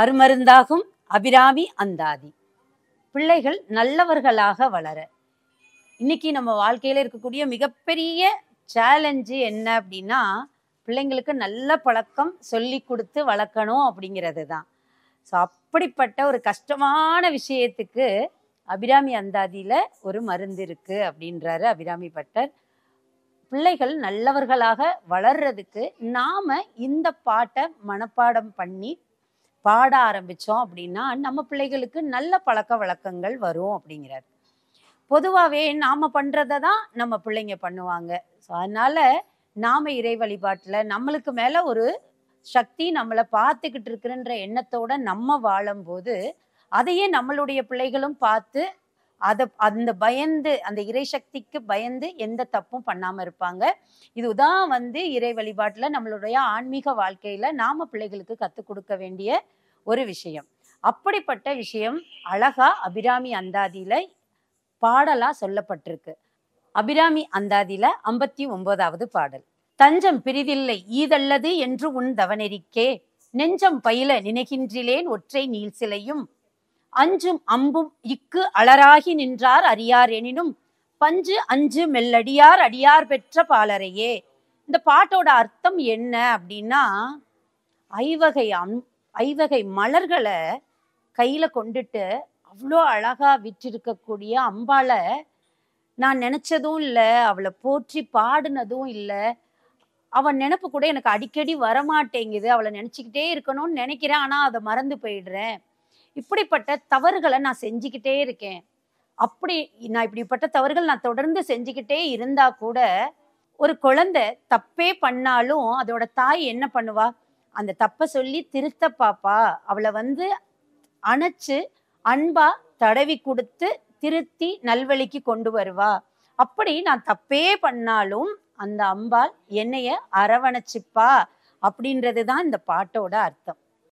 அருமருந்தாகும் அபிராமி அந்தாதி. பிள்ளைகள் நல்லவர்களாக வளர. இன்னைக்கு நம்ம வாழ்க்கையில இருக்கக்கூடிய மிகப்பெரிய சேலஞ்சு என்ன அப்படின்னா, பிள்ளைங்களுக்கு நல்ல பழக்கம் சொல்லி கொடுத்து வளர்க்கணும் அப்படிங்கிறது தான். ஸோ அப்படிப்பட்ட ஒரு கஷ்டமான விஷயத்துக்கு அபிராமி அந்தாதியில ஒரு மருந்து இருக்கு அப்படின்றாரு அபிராமி பட்டர். பிள்ளைகள் நல்லவர்களாக வளர்றதுக்கு நாம இந்த பாட்டை மனப்பாடம் பண்ணி பாட ஆரம்பிச்சோம் அப்படின்னா நம்ம பிள்ளைகளுக்கு நல்ல பழக்க வழக்கங்கள் வரும் அப்படிங்கிறார். பொதுவாகவே நாம பண்றத தான் நம்ம பிள்ளைங்க பண்ணுவாங்க. ஸோ அதனால நாம இறை வழிபாட்டுல நம்மளுக்கு மேல ஒரு சக்தி நம்மளை பார்த்துக்கிட்டு இருக்குன்ற எண்ணத்தோட நம்ம வாழும்போது அதையே நம்மளுடைய பிள்ளைகளும் பார்த்து அந்த பயந்து, அந்த இறை சக்திக்கு பயந்து எந்த தப்பும் பண்ணாம இருப்பாங்க. இதுதான் இறை வழிபாட்டுல நம்மளுடைய ஆன்மீக வாழ்க்கையில நாம பிள்ளைகளுக்கு கற்றுக் கொடுக்க வேண்டிய ஒரு விஷயம். அப்படிப்பட்ட விஷயம் அழகா அபிராமி அந்தாதியில பாடலா சொல்லப்பட்டிருக்கு. அபிராமி அந்தாதியில 59வது பாடல். தஞ்சம் பிரிதில்லை ஈதல்லது என்று உன் தவனெறிக்கே நெஞ்சம் பயில நினைகின்றிலேன் ஒற்றை நீள் சிலையும் அஞ்சும் அம்பும் இக்கு அலராகி நின்றார் அறியார் எனினும் பஞ்சு அஞ்சு மெல்லடியார் அடியார் பெற்ற பாலரையே. இந்த பாட்டோட அர்த்தம் என்ன அப்படின்னா, ஐவகை மலர்களை கையில கொண்டுட்டு அவ்வளோ அழகா விற்றிருக்கக்கூடிய அம்பாளை நான் நினைச்சதும் இல்லை, அவளை போற்றி பாடினதும் இல்லை, அவன் நினப்பு கூட எனக்கு அடிக்கடி வரமாட்டேங்குது, அவளை நினச்சிக்கிட்டே இருக்கணும்னு நினைக்கிறேன் ஆனால் அதை மறந்து போயிடுறேன், இப்படிப்பட்ட தவறுகளை நான் செஞ்சுக்கிட்டே இருக்கேன், இப்படிப்பட்ட தவறுகள் நான் தொடர்ந்து செஞ்சுக்கிட்டே இருந்தா கூட ஒரு குழந்தை தப்பே பண்ணாலும் அதோட தாய் என்ன பண்ணுவா, அந்த தப்பை சொல்லி திருத்த பாப்பா, அவளை அணைச்சு அன்பா தடவி கொடுத்து திருத்தி நல்வழிக்கு கொண்டு வருவா. அப்படி நான் தப்பே பண்ணாலும் அந்த அம்பாள் என்னைய அரவணைச்சிப்பா அப்படின்றதுதான் இந்த பாட்டோட அர்த்தம்.